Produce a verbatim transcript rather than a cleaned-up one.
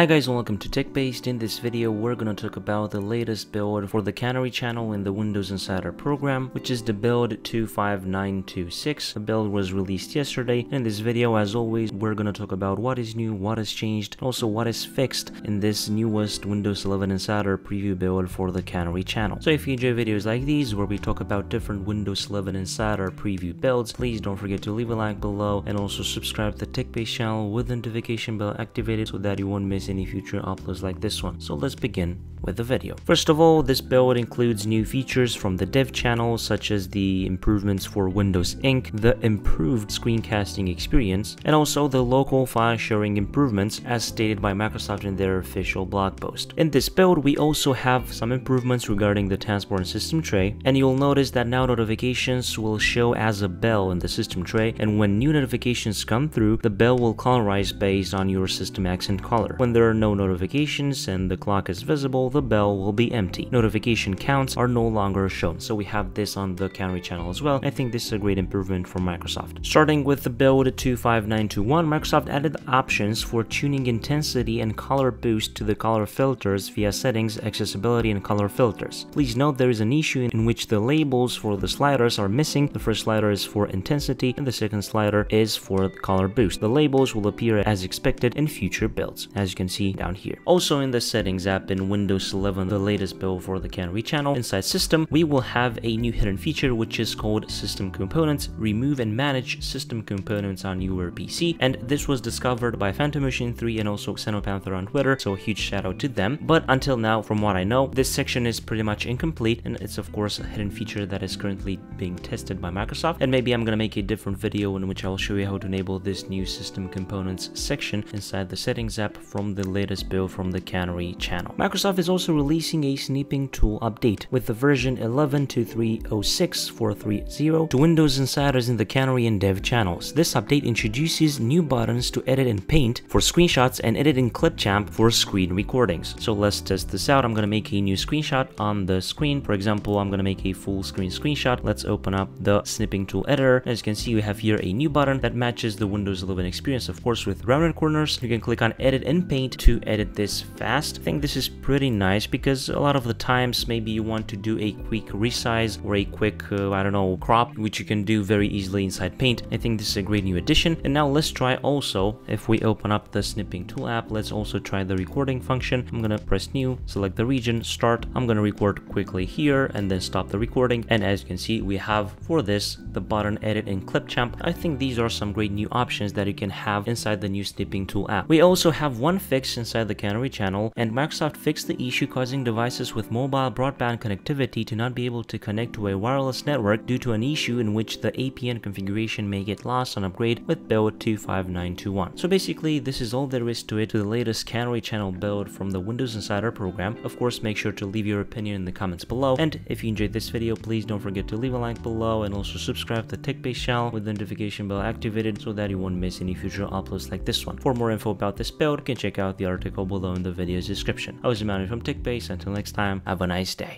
Hi guys, welcome to TechBased. In this video we're gonna talk about the latest build for the Canary channel in the Windows Insider program, which is the build two five nine two six. The build was released yesterday, and in this video as always we're gonna talk about what is new, what has changed, and also what is fixed in this newest Windows eleven Insider preview build for the Canary channel. So if you enjoy videos like these where we talk about different Windows eleven Insider preview builds, please don't forget to leave a like below and also subscribe to the TechBased channel with the notification bell activated so that you won't miss any future uploads like this one. So let's begin with the video. First of all, this build includes new features from the dev channel, such as the improvements for Windows Ink, the improved screencasting experience, and also the local file sharing improvements as stated by Microsoft in their official blog post. In this build, we also have some improvements regarding the taskbar and system tray, and you'll notice that now notifications will show as a bell in the system tray, and when new notifications come through, the bell will colorize based on your system accent color. When there are no notifications and the clock is visible, the bell will be empty. Notification counts are no longer shown. So we have this on the Canary channel as well. I think this is a great improvement for Microsoft. Starting with the build two five nine two one, Microsoft added options for tuning intensity and color boost to the color filters via settings, accessibility, and color filters. Please note there is an issue in which the labels for the sliders are missing. The first slider is for intensity and the second slider is for color boost. The labels will appear as expected in future builds, as you can see down here. Also in the settings app in Windows eleven, the latest build for the Canary channel, inside system, we will have a new hidden feature which is called system components. Remove and manage system components on your P C, and this was discovered by Phantom Machine three and also Xenopanther on Twitter, so a huge shout out to them. But until now, from what I know, this section is pretty much incomplete, and it's of course a hidden feature that is currently being tested by Microsoft, and maybe I'm gonna make a different video in which I'll show you how to enable this new system components section inside the settings app from the the latest build from the Canary channel. Microsoft is also releasing a Snipping Tool update with the version eleven two three oh six four three oh to Windows Insiders in the Canary and Dev channels. This update introduces new buttons to edit in Paint for screenshots and edit in Clipchamp for screen recordings. So let's test this out. I'm gonna make a new screenshot on the screen. For example, I'm gonna make a full screen screenshot. Let's open up the Snipping Tool editor. As you can see, we have here a new button that matches the Windows eleven experience, of course, with rounded corners. You can click on Edit in Paint to edit this fast. I think this is pretty nice because a lot of the times maybe you want to do a quick resize or a quick uh, I don't know, crop, which you can do very easily inside Paint. I think this is a great new addition. And now let's try also, if we open up the Snipping Tool app, let's also try the recording function. I'm gonna press new, select the region, start. I'm gonna record quickly here and then stop the recording. And as you can see, we have for this the button edit in Clipchamp. I think these are some great new options that you can have inside the new Snipping Tool app. We also have one fix inside the Canary channel, and Microsoft fixed the issue causing devices with mobile broadband connectivity to not be able to connect to a wireless network due to an issue in which the A P N configuration may get lost on upgrade with build two five nine two one. So basically, this is all there is to it, to the latest Canary channel build from the Windows Insider program. Of course, make sure to leave your opinion in the comments below, and if you enjoyed this video, please don't forget to leave a like below and also subscribe to the TechBased channel with the notification bell activated so that you won't miss any future uploads like this one. For more info about this build, you can check out the article below in the video's description. I was Emmanuel from TechBased. Until next time, have a nice day.